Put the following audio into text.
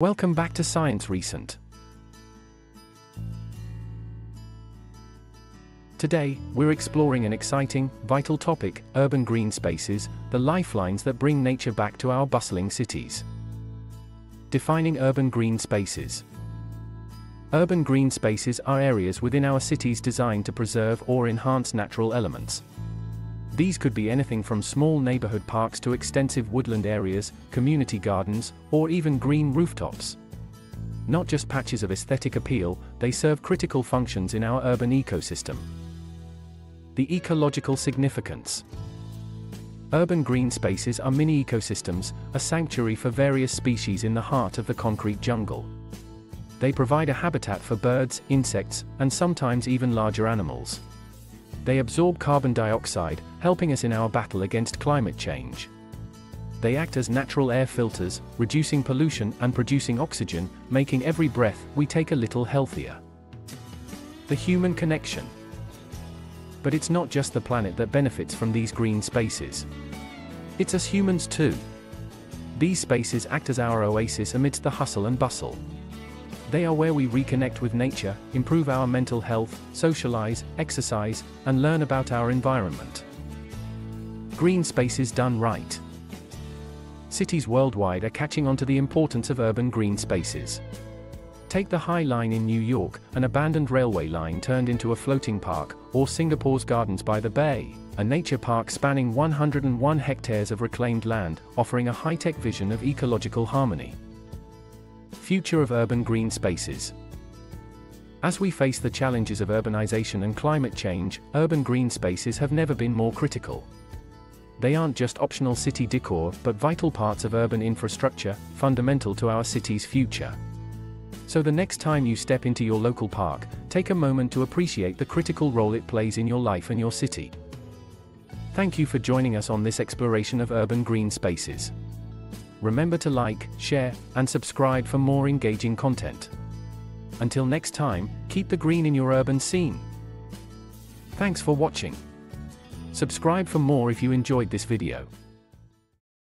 Welcome back to Science Recent. Today, we're exploring an exciting, vital topic, urban green spaces, the lifelines that bring nature back to our bustling cities. Defining urban green spaces. Urban green spaces are areas within our cities designed to preserve or enhance natural elements. These could be anything from small neighborhood parks to extensive woodland areas, community gardens, or even green rooftops. Not just patches of aesthetic appeal, they serve critical functions in our urban ecosystem. The ecological significance. Urban green spaces are mini ecosystems, a sanctuary for various species in the heart of the concrete jungle. They provide a habitat for birds, insects, and sometimes even larger animals. They absorb carbon dioxide, helping us in our battle against climate change. They act as natural air filters, reducing pollution and producing oxygen, making every breath we take a little healthier. The human connection. But it's not just the planet that benefits from these green spaces. It's us humans too. These spaces act as our oasis amidst the hustle and bustle. They are where we reconnect with nature, improve our mental health, socialize, exercise, and learn about our environment. Green spaces done right. Cities worldwide are catching on to the importance of urban green spaces. Take the High Line in New York, an abandoned railway line turned into a floating park, or Singapore's Gardens by the Bay, a nature park spanning 101 hectares of reclaimed land, offering a high-tech vision of ecological harmony. Future of urban green spaces. As we face the challenges of urbanization and climate change, urban green spaces have never been more critical. They aren't just optional city decor, but vital parts of urban infrastructure, fundamental to our city's future. So the next time you step into your local park, take a moment to appreciate the critical role it plays in your life and your city. Thank you for joining us on this exploration of urban green spaces. Remember to like, share, and subscribe for more engaging content. Until next time, keep the green in your urban scene. Thanks for watching. Subscribe for more if you enjoyed this video.